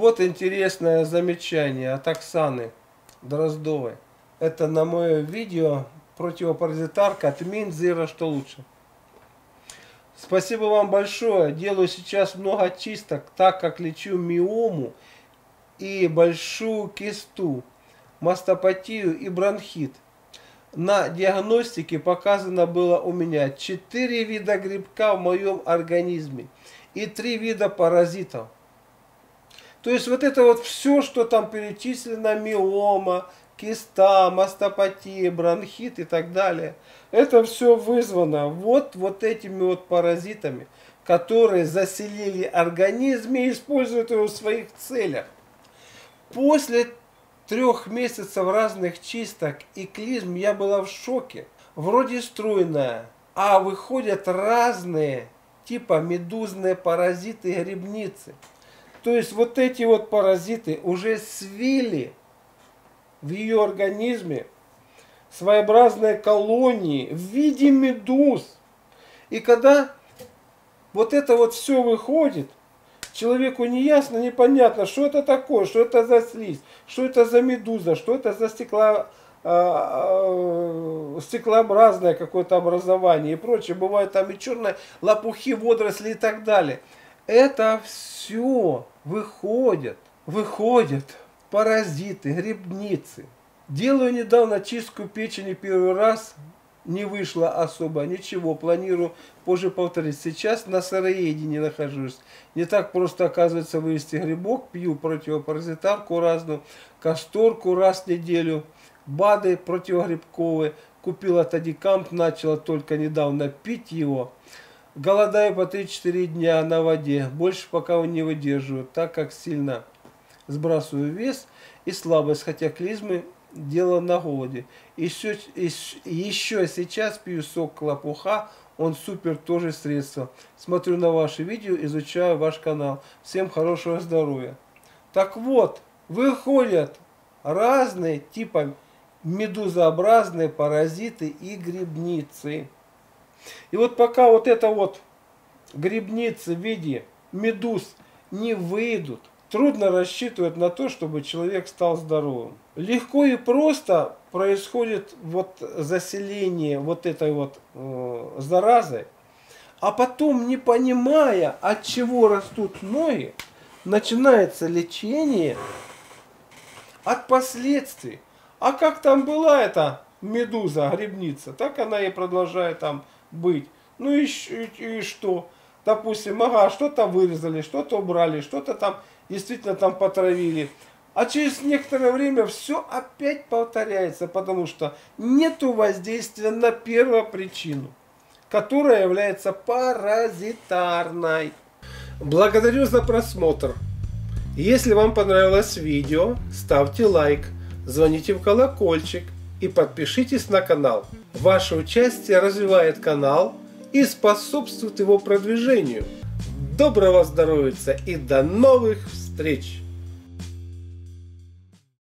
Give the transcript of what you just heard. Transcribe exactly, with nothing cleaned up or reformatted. Вот интересное замечание от Оксаны Дроздовой. Это на мое видео противопаразитарка от Минзира, что лучше. Спасибо вам большое. Делаю сейчас много чисток, так как лечу миому и большую кисту, мастопатию и бронхит. На диагностике показано было у меня четыре вида грибка в моем организме и три вида паразитов. То есть вот это вот все, что там перечислено, миома, киста, мастопатия, бронхит и так далее, это все вызвано вот, вот этими вот паразитами, которые заселили организм и используют его в своих целях. После трех месяцев разных чисток и клизм я была в шоке. Вроде стройная, а выходят разные типа медузные паразиты и грибницы. То есть вот эти вот паразиты уже свили в ее организме своеобразные колонии в виде медуз. И когда вот это вот все выходит, человеку не ясно, непонятно, что это такое, что это за слизь, что это за медуза, что это за стекло, э, стеклообразное какое-то образование и прочее. Бывают там и черные лопухи, водоросли и так далее. Это все выходят, выходят паразиты, грибницы. Делаю недавно чистку печени первый раз. Не вышло особо ничего, планирую позже повторить. Сейчас на сыроедении нахожусь. Не так просто, оказывается, вывести грибок. Пью противопаразитарку разную, касторку раз в неделю, БАДы противогрибковые. Купила тадикамп, начала только недавно пить его. Голодаю по три-четыре дня на воде. Больше пока не выдерживаю, так как сильно сбрасываю вес и слабость, хотя клизмы... Дело на голоде. Еще, еще, еще сейчас пью сок лопуха. Он супер тоже средство. Смотрю на ваши видео, изучаю ваш канал. Всем хорошего здоровья. Так вот, выходят разные типа медузообразные паразиты и грибницы. И вот пока вот это вот грибницы в виде медуз не выйдут, трудно рассчитывать на то, чтобы человек стал здоровым. Легко и просто происходит вот заселение вот этой вот э, заразы, а потом, не понимая, от чего растут ноги, начинается лечение от последствий. А как там была эта медуза, грибница, так она и продолжает там быть. Ну и, и, и что? Допустим, ага, что-то вырезали, что-то убрали, что-то там... Действительно там потравили. А через некоторое время все опять повторяется, потому что нету воздействия на первопричину, которая является паразитарной. Благодарю за просмотр. Если вам понравилось видео, ставьте лайк, звоните в колокольчик и подпишитесь на канал. Ваше участие развивает канал и способствует его продвижению. Доброго здоровья и до новых встреч!